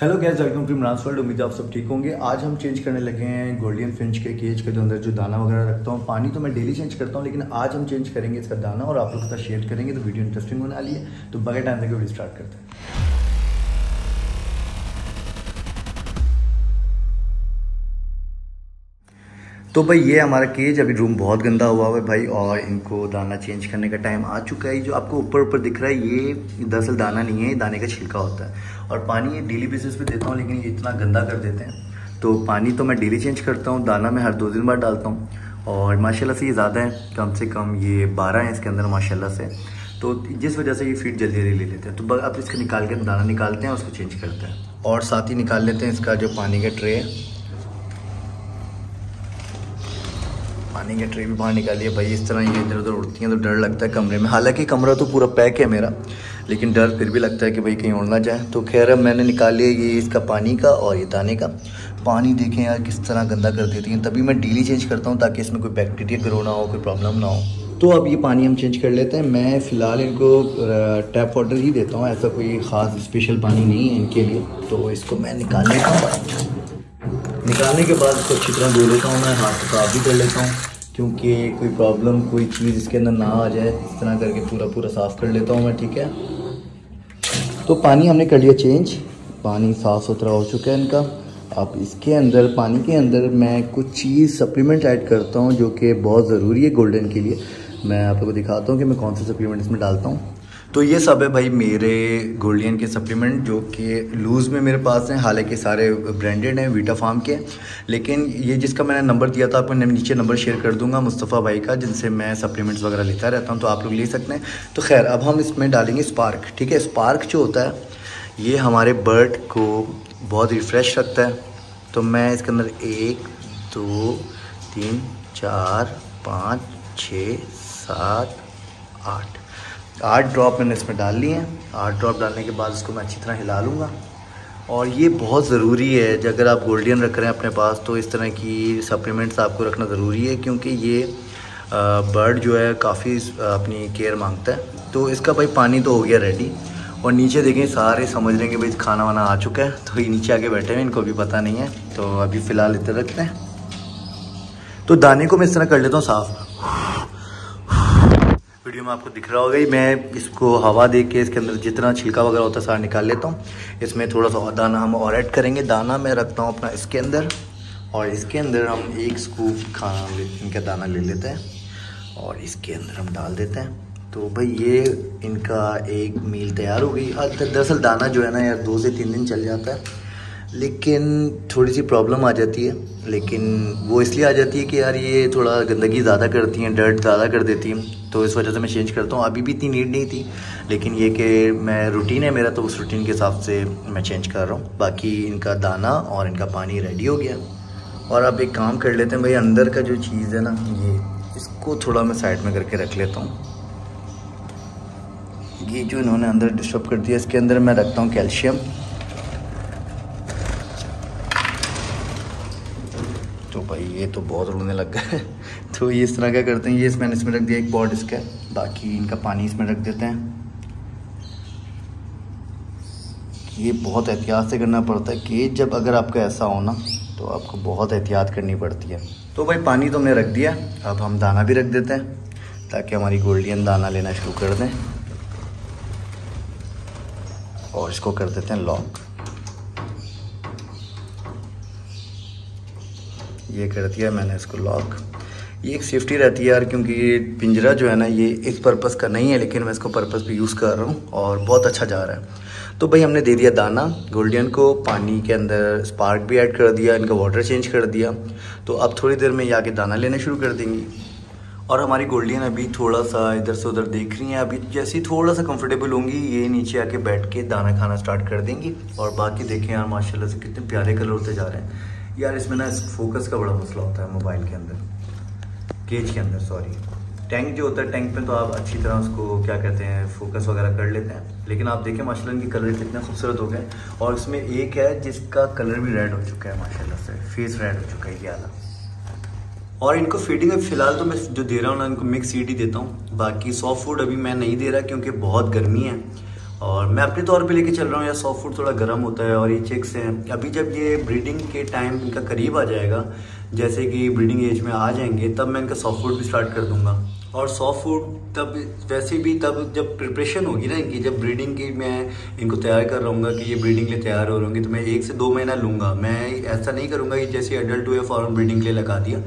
Hello guys, welcome to Imran's world. उम्मीद है आप सब ठीक होंगे। आज हम चेंज करने लगे हैं गोल्डन फिंच के केज के जो अंदर जो दाना वगैरह रखता हूँ। पानी तो मैं डेली चेंज करता हूँ, लेकिन आज हम चेंज करेंगे इसका दाना और आप लोग के साथ शेयर करेंगे, तो वीडियो इंटरेस्टिंग होने वाली है। तो बगैर टाइम लगे वीडियो स्टार्ट करते हैं। तो भाई ये हमारा केज, अभी रूम बहुत गंदा हुआ है भाई, और इनको दाना चेंज करने का टाइम आ चुका है। जो आपको ऊपर ऊपर दिख रहा है ये दरअसल दाना नहीं है, दाने का छिलका होता है। और पानी ये डेली बेसिस पे देता हूँ, लेकिन ये इतना गंदा कर देते हैं। तो पानी तो मैं डेली चेंज करता हूँ, दाना मैं हर 2 दिन बाद डालता हूँ। और माशाल्लाह से ये ज़्यादा है, कम से कम ये 12 हैं इसके अंदर माशाल्लाह से, तो जिस वजह से ये फीड जल्दी जल्दी ले लेते हैं। तो अब इसका निकाल के हम दाना निकालते हैं, उसको चेंज करते हैं। और साथ ही निकाल लेते हैं इसका जो पानी का ट्रे है, पानी के ट्रे भी बाहर निकालिए भाई। इस तरह ये इधर उधर उड़ती हैं तो डर लगता है कमरे में। हालांकि कमरा तो पूरा पैक है मेरा, लेकिन डर फिर भी लगता है कि भाई कहीं उड़ ना जाए। तो खैर अब मैंने निकालिए ये इसका पानी का और ये दाने का। पानी देखें यार किस तरह गंदा कर देती हैं, तभी मैं डेली चेंज करता हूँ ताकि इसमें कोई बैक्टीरिया ग्रो ना हो, कोई प्रॉब्लम ना हो। तो अब ये पानी हम चेंज कर लेते हैं। मैं फ़िलहाल इनको टैप वाटर ही देता हूँ, ऐसा कोई ख़ास स्पेशल पानी नहीं है इनके लिए। तो इसको मैं निकाल लेता हूँ, निकालने के बाद इसको अच्छी तरह धो लेता हूँ, मैं हाथ साफ भी कर लेता हूँ क्योंकि कोई प्रॉब्लम कोई चीज़ इसके अंदर ना आ जाए। इस तरह करके पूरा साफ़ कर लेता हूँ मैं, ठीक है। तो पानी हमने कर लिया चेंज, पानी साफ़ सुथरा हो चुका है इनका। अब इसके अंदर पानी के अंदर मैं कुछ चीज़ सप्लीमेंट ऐड करता हूँ जो कि बहुत ज़रूरी है गोल्डन के लिए। मैं आप लोगों को दिखाता हूँ कि मैं कौन से सप्लीमेंट इसमें डालता हूँ। तो ये सब है भाई मेरे गोल्डियन के सप्लीमेंट जो कि लूज़ में मेरे पास हैं। हालांकि सारे ब्रांडेड हैं, वीटा फार्म के। लेकिन ये जिसका मैंने नंबर दिया था, आपको नीचे नंबर शेयर कर दूंगा मुस्तफ़ा भाई का, जिनसे मैं सप्लीमेंट्स वगैरह लेता रहता हूं, तो आप लोग ले सकते हैं। तो खैर अब हम इसमें डालेंगे स्पार्क, ठीक है। स्पार्क जो होता है ये हमारे बर्ड को बहुत रिफ़्रेश रखता है। तो मैं इसके अंदर 1 2 3 4 5 6 7 8 ड्रॉप मैंने इसमें डाल लिए हैं। 8 ड्रॉप डालने के बाद इसको मैं अच्छी तरह हिला लूँगा। और ये बहुत ज़रूरी है, अगर आप गोल्डियन रख रहे हैं अपने पास तो इस तरह की सप्लीमेंट्स आपको रखना ज़रूरी है, क्योंकि ये बर्ड जो है काफ़ी अपनी केयर मांगता है। तो इसका भाई पानी तो हो गया रेडी, और नीचे देखें सारे समझ लेंगे भाई खाना वाना आ चुका है। तो ये नीचे आके बैठे हैं, इनको भी पता नहीं है। तो अभी फ़िलहाल इधर रखते हैं। तो दाने को मैं इस तरह कर लेता हूँ साफ़, वीडियो में आपको दिख रहा होगा ही। मैं इसको हवा दे के इसके अंदर जितना छिलका वगैरह होता है सारा निकाल लेता हूँ। इसमें थोड़ा सा दाना हम और ऐड करेंगे। दाना मैं रखता हूँ अपना इसके अंदर, और इसके अंदर हम 1 स्कूप खाना इनका दाना ले लेते हैं और इसके अंदर हम डाल देते हैं। तो भाई ये इनका एक मील तैयार हो गई। दरअसल दाना जो है ना यार 2 से 3 दिन चल जाता है, लेकिन थोड़ी सी प्रॉब्लम आ जाती है। लेकिन वो इसलिए आ जाती है कि यार ये थोड़ा गंदगी ज़्यादा करती हैं, डर्ट ज़्यादा कर देती हैं, तो इस वजह से मैं चेंज करता हूँ। अभी भी इतनी नीड नहीं थी, लेकिन ये कि मैं रूटीन है मेरा, तो उस रूटीन के हिसाब से मैं चेंज कर रहा हूँ। बाकी इनका दाना और इनका पानी रेडी हो गया। और अब एक काम कर लेते हैं भाई, अंदर का जो चीज़ है ना ये, इसको थोड़ा मैं साइड में करके रख लेता हूँ। ये जो इन्होंने अंदर डिस्टर्ब कर दिया, इसके अंदर मैं रखता हूँ कैल्शियम। तो भाई ये तो बहुत रोने लग गए। तो ये इस तरह क्या करते हैं, ये मैंने इसमें रख दिया 1 पॉट इसका, बाकी इनका पानी इसमें रख देते हैं। ये बहुत एहतियात से करना पड़ता है कि जब अगर आपका ऐसा हो ना तो आपको बहुत एहतियात करनी पड़ती है। तो भाई पानी तो हमने रख दिया, अब हम दाना भी रख देते हैं ताकि हमारी गोल्डियन दाना लेना शुरू कर दें। और इसको कर देते हैं लॉक, ये कर दिया मैंने इसको लॉक। ये एक सेफ्टी रहती है यार, क्योंकि ये पिंजरा जो है ना ये इस पर्पस का नहीं है, लेकिन मैं इसको पर्पस पे यूज़ कर रहा हूँ और बहुत अच्छा जा रहा है। तो भाई हमने दे दिया दाना गोल्डियन को, पानी के अंदर स्पार्क भी ऐड कर दिया, इनका वाटर चेंज कर दिया। तो अब थोड़ी देर में ये आके दाना लेना शुरू कर देंगी। और हमारी गोल्डियन अभी थोड़ा सा इधर से उधर देख रही हैं। अभी जैसे ही थोड़ा सा कंफर्टेबल होंगी ये नीचे आके बैठ के दाना खाना स्टार्ट कर देंगी। और बाकी देखें यार माशाल्लाह से कितने प्यारे कलर होते जा रहे हैं यार। इसमें ना फोकस का बड़ा मसला होता है मोबाइल के अंदर, केज के अंदर सॉरी। टैंक जो होता है, टैंक पे तो आप अच्छी तरह उसको क्या कहते हैं फोकस वगैरह कर लेते हैं, लेकिन आप देखें माशाल्लाह इनके कलर कितने खूबसूरत हो गए। और इसमें एक है जिसका कलर भी रेड हो चुका है माशाल्लाह से, फेस रेड हो चुका है ये आला। और इनको फीडिंग फ़िलहाल तो मैं जो दे रहा हूँ ना इनको मिक्स सीड ही देता हूँ। बाकी सॉफ्ट फूड अभी मैं नहीं दे रहा क्योंकि बहुत गर्मी है और मैं अपने तौर पे लेके चल रहा हूँ यार। सॉफ्ट फूड थोड़ा गर्म होता है और ये चेक्स हैं। अभी जब ये ब्रीडिंग के टाइम इनका करीब आ जाएगा, जैसे कि ब्रीडिंग एज में आ जाएंगे, तब मैं इनका सॉफ्ट फूड भी स्टार्ट कर दूंगा। और सॉफ्ट फूड तब वैसे भी तब जब प्रिपरेशन होगी ना इनकी, जब ब्रीडिंग की मैं इनको तैयार कर रहूँगा कि ये ब्रीडिंग के लिए तैयार हो रहूँगी, तो मैं 1 से 2 महीना लूँगा। मैं ऐसा नहीं करूँगा कि जैसे एडल्ट हुए फॉरन ब्रीडिंग के लिए लगा दिया।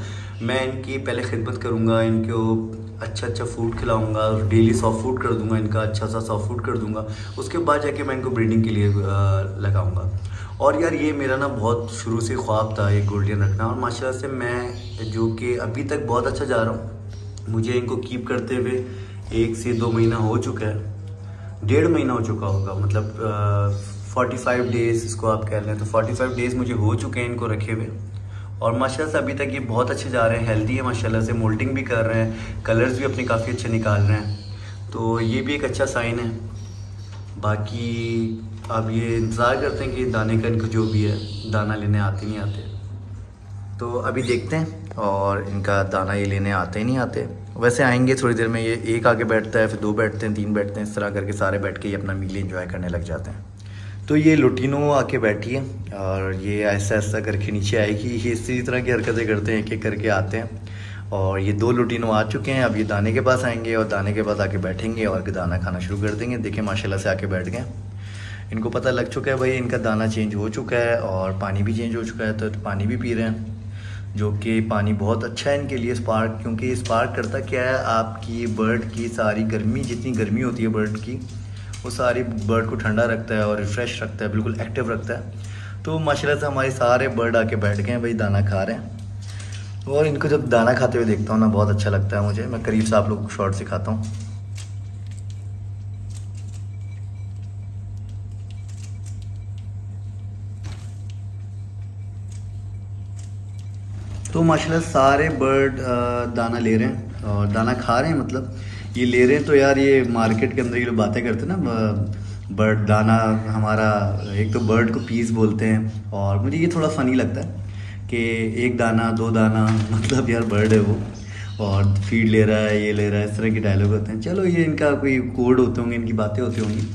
मैं इनकी पहले खिदमत करूँगा, इनको अच्छा अच्छा फूड खिलाऊंगा, डेली सॉफ्ट फूड कर दूंगा, इनका अच्छा सा सॉफ्ट फूड कर दूंगा। उसके बाद जाके मैं इनको ब्रीडिंग के लिए लगाऊंगा। और यार ये मेरा ना बहुत शुरू से ख्वाब था एक गोल्डियन रखना, और माशाल्लाह से मैं जो कि अभी तक बहुत अच्छा जा रहा हूँ। मुझे इनको कीप करते हुए 1 से 2 महीना हो चुका है, 1.5 महीना हो चुका होगा, मतलब 45 डेज़ इसको आप कह लें, तो 45 डेज़ मुझे हो चुके हैं इनको रखे हुए। और माशाल्लाह से अभी तक ये बहुत अच्छे जा रहे हैं, हेल्दी है माशाल्लाह से, मोल्टिंग भी कर रहे हैं, कलर्स भी अपने काफ़ी अच्छे निकाल रहे हैं, तो ये भी एक अच्छा साइन है। बाकी अब ये इंतज़ार करते हैं कि दाने का इनको जो भी है, दाना लेने आते नहीं आते, तो अभी देखते हैं। और इनका दाना ये लेने आते ही नहीं आते, वैसे आएंगे थोड़ी देर में। ये एक आगे बैठता है, फिर 2 बैठते हैं 3 बैठते हैं, इस तरह करके सारे बैठ के ये अपना मील इंजॉय करने लग जाते हैं। तो ये लुटीनो आके बैठी है और ये ऐसा ऐसा करके नीचे आएगी, ये इसी तरह की हरकतें करते हैं, एक एक करके आते हैं। और ये 2 लुटीनो आ चुके हैं, अब ये दाने के पास आएंगे और दाने के पास आके बैठेंगे और दाना खाना शुरू कर देंगे। देखें माशाल्लाह से आके बैठ गए, इनको पता लग चुका है भाई इनका दाना चेंज हो चुका है और पानी भी चेंज हो चुका है, तो पानी भी पी रहे हैं, जो कि पानी बहुत अच्छा है इनके लिए स्पार्क। क्योंकि स्पार्क करता क्या है, आपकी बर्ड की सारी गर्मी, जितनी गर्मी होती है बर्ड की, वो सारी बर्ड को ठंडा रखता है और रिफ़्रेश रखता है, बिल्कुल एक्टिव रखता है। तो माशाल्लाह से हमारे सारे बर्ड आके बैठ गए हैं भाई, दाना खा रहे हैं। और इनको जब दाना खाते हुए देखता हूँ ना, बहुत अच्छा लगता है मुझे। मैं करीब से आप लोग को शॉर्ट सिखाता हूँ। तो माशाल्लाह सारे बर्ड दाना ले रहे हैं और दाना खा रहे हैं, मतलब ये ले रहे हैं। तो यार ये मार्केट के अंदर ये लोग बातें करते हैं ना, बर्ड दाना हमारा, एक तो बर्ड को पीस बोलते हैं, और मुझे ये थोड़ा फ़नी लगता है कि 1 दाना 2 दाना, मतलब यार बर्ड है वो और फीड ले रहा है, ये ले रहा है, इस तरह के डायलॉग होते हैं। चलो ये इनका कोई कोड होते होंगे, इनकी बातें होती होंगी।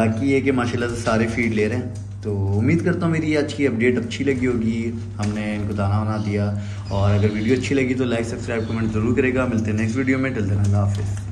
बाकी ये कि माशाल्लाह से सारे फीड ले रहे हैं। तो उम्मीद करता हूँ मेरी आज की अपडेट अच्छी लगी होगी, हमने इनको दाना वाना दिया। और अगर वीडियो अच्छी लगी तो लाइक सब्सक्राइब कमेंट ज़रूर करेगा। मिलते हैं नेक्स्ट वीडियो में, टिल देन हाफ़िज़।